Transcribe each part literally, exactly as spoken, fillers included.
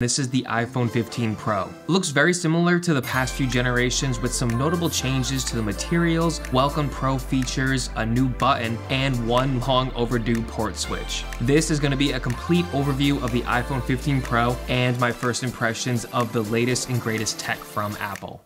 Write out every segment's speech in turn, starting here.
This is the iPhone fifteen Pro. Looks very similar to the past few generations with some notable changes to the materials, welcome Pro features, a new button, and one long overdue port switch. This is going to be a complete overview of the iPhone fifteen Pro and my first impressions of the latest and greatest tech from Apple.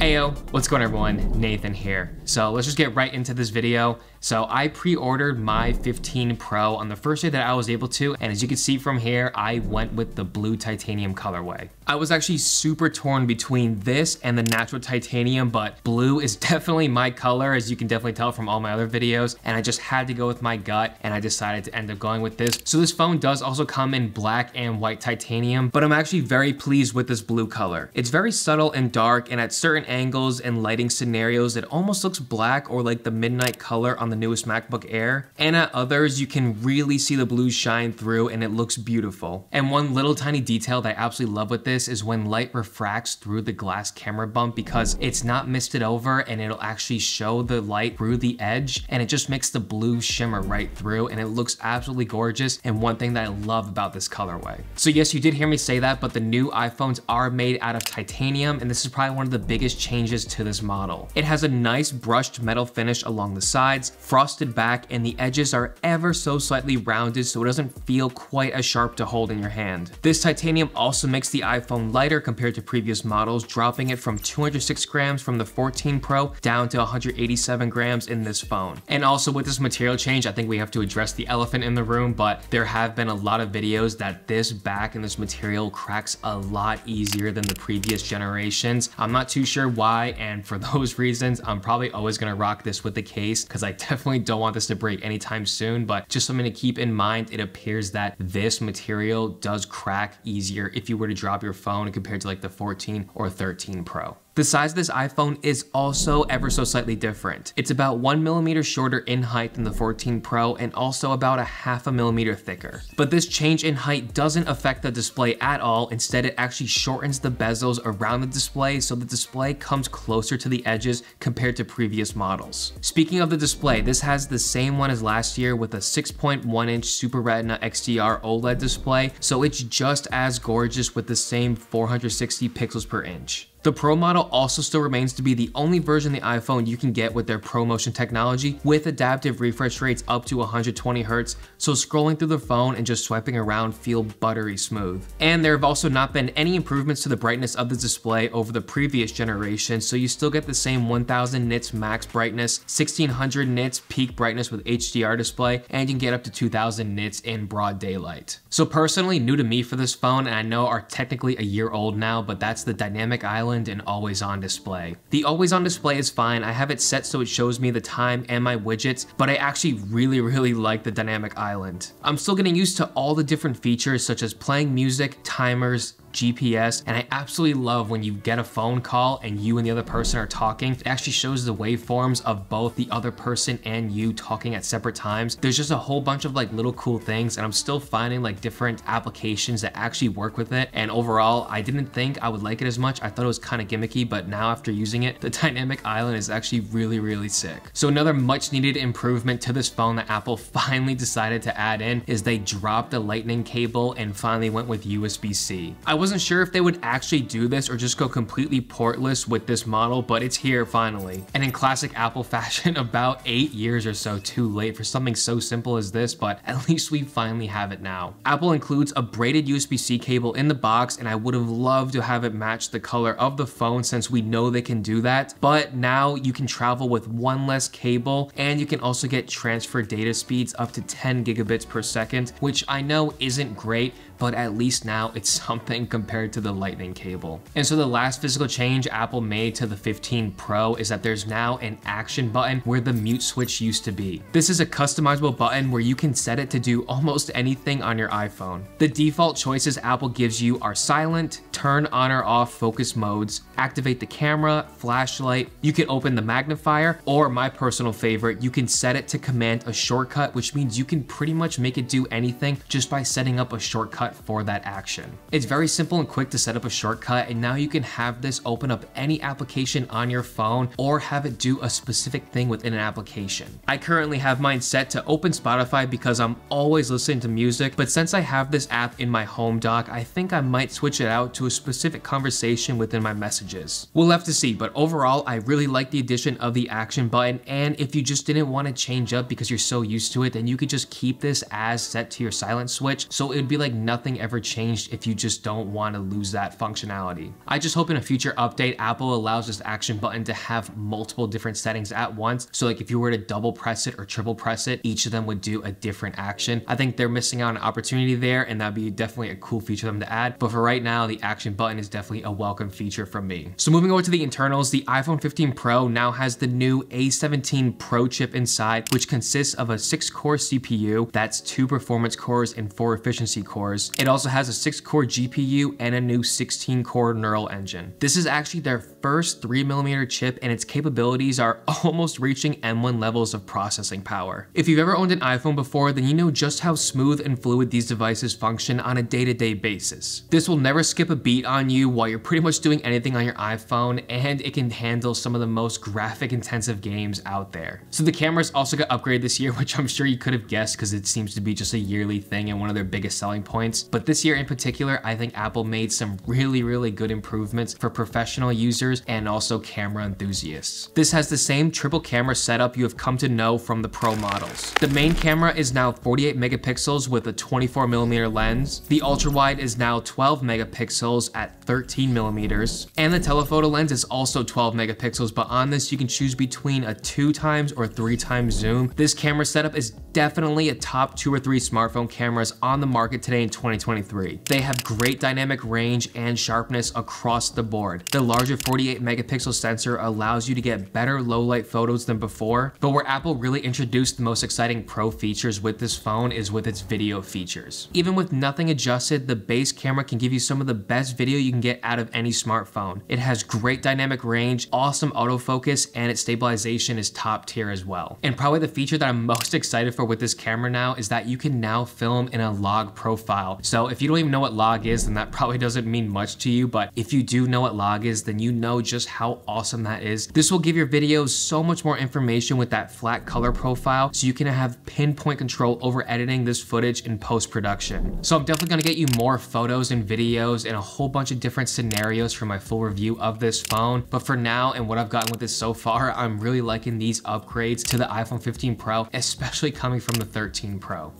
Heyo, what's going on everyone? Nathan here. So let's just get right into this video. So I pre-ordered my fifteen Pro on the first day that I was able to, and as you can see from here, I went with the blue titanium colorway. I was actually super torn between this and the natural titanium, but blue is definitely my color, as you can definitely tell from all my other videos, and I just had to go with my gut, and I decided to end up going with this. So this phone does also come in black and white titanium, but I'm actually very pleased with this blue color. It's very subtle and dark, and at certain angles angles and lighting scenarios, it almost looks black or like the midnight color on the newest MacBook Air. And at others, you can really see the blues shine through and it looks beautiful. And one little tiny detail that I absolutely love with this is when light refracts through the glass camera bump, because it's not misted over and it'll actually show the light through the edge, and it just makes the blue shimmer right through and it looks absolutely gorgeous. And one thing that I love about this colorway. So yes, you did hear me say that, but the new iPhones are made out of titanium, and this is probably one of the biggest changes changes to this model. It has a nice brushed metal finish along the sides, frosted back, and the edges are ever so slightly rounded so it doesn't feel quite as sharp to hold in your hand. This titanium also makes the iPhone lighter compared to previous models, dropping it from two hundred six grams from the fourteen Pro down to one hundred eighty-seven grams in this phone. And also with this material change, I think we have to address the elephant in the room, but there have been a lot of videos that this back and this material cracks a lot easier than the previous generations. I'm not too sure why, and for those reasons I'm probably always going to rock this with the case, because I definitely don't want this to break anytime soon. But just something to keep in mind, it appears that this material does crack easier if you were to drop your phone compared to like the fourteen or thirteen Pro. The size of this iPhone is also ever so slightly different. It's about one millimeter shorter in height than the fourteen Pro and also about a half a millimeter thicker. But this change in height doesn't affect the display at all. Instead, it actually shortens the bezels around the display, so the display comes closer to the edges compared to previous models. Speaking of the display, this has the same one as last year with a six point one inch Super Retina X D R OLED display, so it's just as gorgeous with the same four hundred sixty pixels per inch. The Pro model also still remains to be the only version of the iPhone you can get with their ProMotion technology, with adaptive refresh rates up to one hundred twenty hertz, so scrolling through the phone and just swiping around feel buttery smooth. And there have also not been any improvements to the brightness of the display over the previous generation, so you still get the same one thousand nits max brightness, sixteen hundred nits peak brightness with H D R display, and you can get up to two thousand nits in broad daylight. So personally, new to me for this phone, and I know are technically a year old now, but that's the Dynamic Island and always on display. The always on display is fine. I have it set so it shows me the time and my widgets, but I actually really, really like the Dynamic Island. I'm still getting used to all the different features such as playing music, timers, G P S, and I absolutely love when you get a phone call and you and the other person are talking. It actually shows the waveforms of both the other person and you talking at separate times. There's just a whole bunch of like little cool things, and I'm still finding like different applications that actually work with it. And overall, I didn't think I would like it as much. I thought it was kind of gimmicky, but now after using it, the Dynamic Island is actually really, really sick. So another much needed improvement to this phone that Apple finally decided to add in is they dropped the lightning cable and finally went with U S B C. I was I wasn't sure if they would actually do this or just go completely portless with this model, but it's here finally. And in classic Apple fashion, about eight years or so too late for something so simple as this, but at least we finally have it now. Apple includes a braided U S B C cable in the box, and I would have loved to have it match the color of the phone since we know they can do that, but now you can travel with one less cable, and you can also get transfer data speeds up to ten gigabits per second, which I know isn't great, but at least now it's something compared to the lightning cable. And so the last physical change Apple made to the fifteen Pro is that there's now an action button where the mute switch used to be. This is a customizable button where you can set it to do almost anything on your iPhone. The default choices Apple gives you are silent, turn on or off focus modes, activate the camera, flashlight, you can open the magnifier, or my personal favorite, you can set it to command a shortcut, which means you can pretty much make it do anything just by setting up a shortcut shortcut for that action. It's very simple and quick to set up a shortcut, and now you can have this open up any application on your phone or have it do a specific thing within an application. I currently have mine set to open Spotify because I'm always listening to music, but since I have this app in my home dock, I think I might switch it out to a specific conversation within my messages. We'll have to see, but overall, I really like the addition of the action button, and if you just didn't want to change up because you're so used to it, then you could just keep this as set to your silent switch, so it'd be like nothing ever changed if you just don't want to lose that functionality. I just hope in a future update, Apple allows this action button to have multiple different settings at once, so like if you were to double press it or triple press it, each of them would do a different action. I think they're missing out on an opportunity there, and that'd be definitely a cool feature for them to add, but for right now, the action button is definitely a welcome feature from me. So moving over to the internals, the iPhone fifteen Pro now has the new A seventeen Pro chip inside, which consists of a six-core C P U, that's two performance cores and four efficiency cores. It also has a six-core G P U and a new sixteen-core neural engine. This is actually their first three millimeter chip, and its capabilities are almost reaching M one levels of processing power. If you've ever owned an iPhone before, then you know just how smooth and fluid these devices function on a day-to-day basis. This will never skip a beat on you while you're pretty much doing anything on your iPhone, and it can handle some of the most graphic-intensive games out there. So the cameras also got upgraded this year, which I'm sure you could have guessed because it seems to be just a yearly thing and one of their biggest selling points. But this year in particular, I think Apple made some really, really good improvements for professional users and also camera enthusiasts. This has the same triple camera setup you have come to know from the Pro models. The main camera is now forty-eight megapixels with a twenty-four millimeter lens. The ultra wide is now twelve megapixels at thirteen millimeters. And the telephoto lens is also twelve megapixels, but on this you can choose between a two times or three times zoom. This camera setup is definitely a top two or three smartphone cameras on the market today in twenty twenty-three. They have great dynamic range and sharpness across the board. The larger forty-eight megapixel sensor allows you to get better low light photos than before, but where Apple really introduced the most exciting pro features with this phone is with its video features. Even with nothing adjusted, the base camera can give you some of the best video you can get out of any smartphone. It has great dynamic range, awesome autofocus, and its stabilization is top tier as well. And probably the feature that I'm most excited for with this camera now is that you can now film in a log profile. So if you don't even know what log is, then that probably doesn't mean much to you, but if you do know what log is, then you know just how awesome that is. This will give your videos so much more information with that flat color profile, so you can have pinpoint control over editing this footage in post-production. So I'm definitely gonna get you more photos and videos and a whole bunch of different scenarios for my full review of this phone, but for now and what I've gotten with this so far, I'm really liking these upgrades to the iPhone fifteen Pro, especially coming from the thirteen Pro.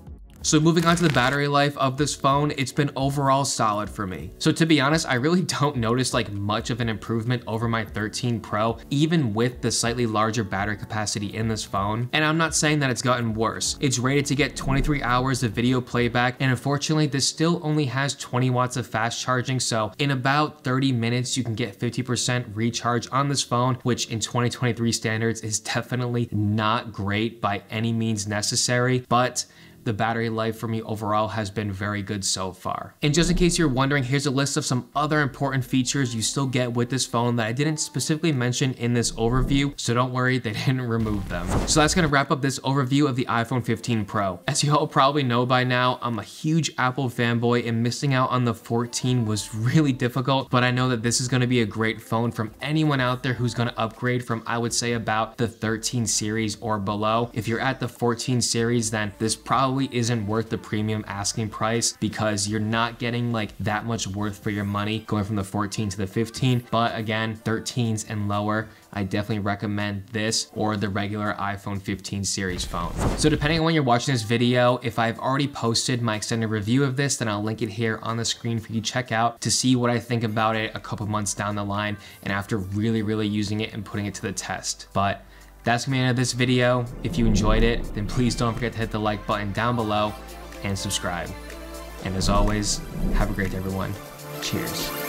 So moving on to the battery life of this phone, it's been overall solid for me. So to be honest, I really don't notice like much of an improvement over my thirteen Pro, even with the slightly larger battery capacity in this phone. And I'm not saying that it's gotten worse. It's rated to get twenty-three hours of video playback, and unfortunately this still only has twenty watts of fast charging, so in about thirty minutes you can get fifty percent recharge on this phone, which in twenty twenty-three standards is definitely not great by any means necessary, but the battery life for me overall has been very good so far. And just in case you're wondering, here's a list of some other important features you still get with this phone that I didn't specifically mention in this overview, so don't worry, they didn't remove them. So that's gonna wrap up this overview of the iPhone fifteen Pro. As you all probably know by now, I'm a huge Apple fanboy, and missing out on the fourteen was really difficult, but I know that this is gonna be a great phone from anyone out there who's gonna upgrade from, I would say, about the thirteen series or below. If you're at the fourteen series, then this probably isn't worth the premium asking price, because you're not getting like that much worth for your money going from the fourteen to the fifteen. But again, thirteens and lower, I definitely recommend this or the regular iPhone fifteen series phone. So depending on when you're watching this video, if I've already posted my extended review of this, then I'll link it here on the screen for you to check out to see what I think about it a couple months down the line and after really, really using it and putting it to the test. But that's gonna be the end of this video. If you enjoyed it, then please don't forget to hit the like button down below and subscribe. And as always, have a great day, everyone. Cheers.